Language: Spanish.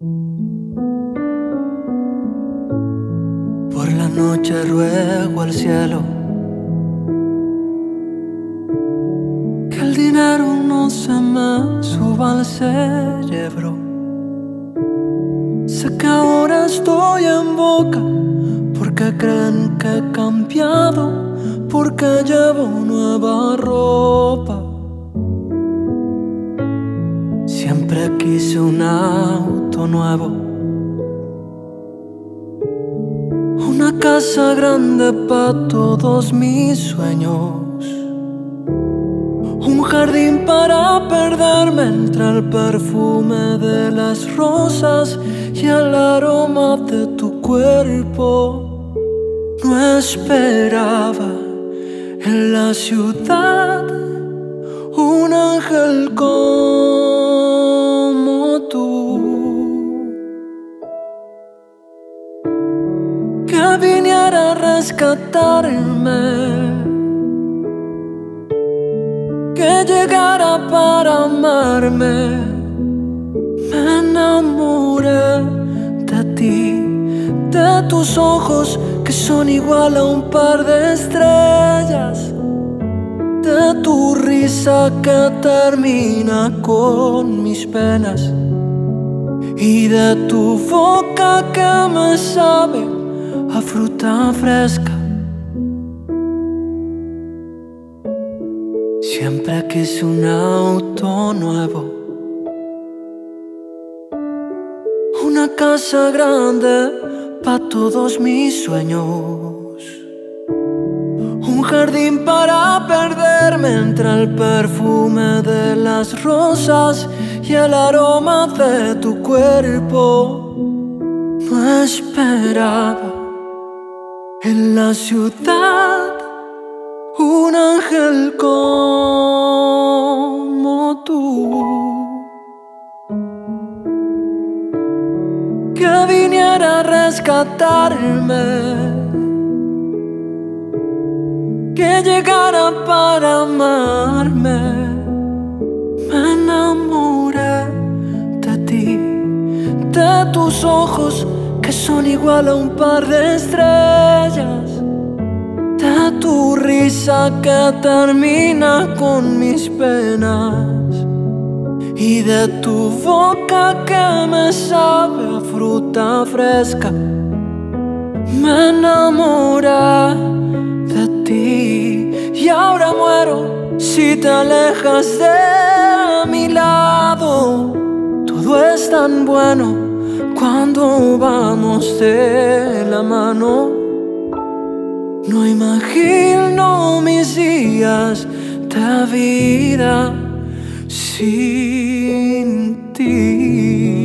Por la noche ruego al cielo que el dinero no se me suba al cerebro. Sé que ahora estoy en boca porque creen que he cambiado, porque llevo nueva ropa. Siempre quise un auto nuevo, una casa grande para todos mis sueños, un jardín para perderme entre el perfume de las rosas y el aroma de tu cuerpo. No esperaba en la ciudad un ángel como tú, que viniera a rescatarme, que llegara para amarme. Me enamoré de ti, de tus ojos que son igual a un par de estrellas, de tu risa que termina con mis penas, y de tu boca que me sabe a fruta fresca. Siempre quise un auto nuevo, una casa grande para todos mis sueños, un jardín para perderme entre el perfume de las rosas y el aroma de tu cuerpo. No esperaba en la ciudad un ángel como tú, que viniera a rescatarme, que llegara para amarme. Me enamoré de ti, de tus ojos que son igual a un par de estrellas, de tu risa que termina con mis penas, y de tu boca que me sabe a fruta fresca. Me enamoré de ti y ahora muero si te alejas de mi lado. Todo es tan bueno cuando vamos de la mano. No imagino mis días de vida sin ti.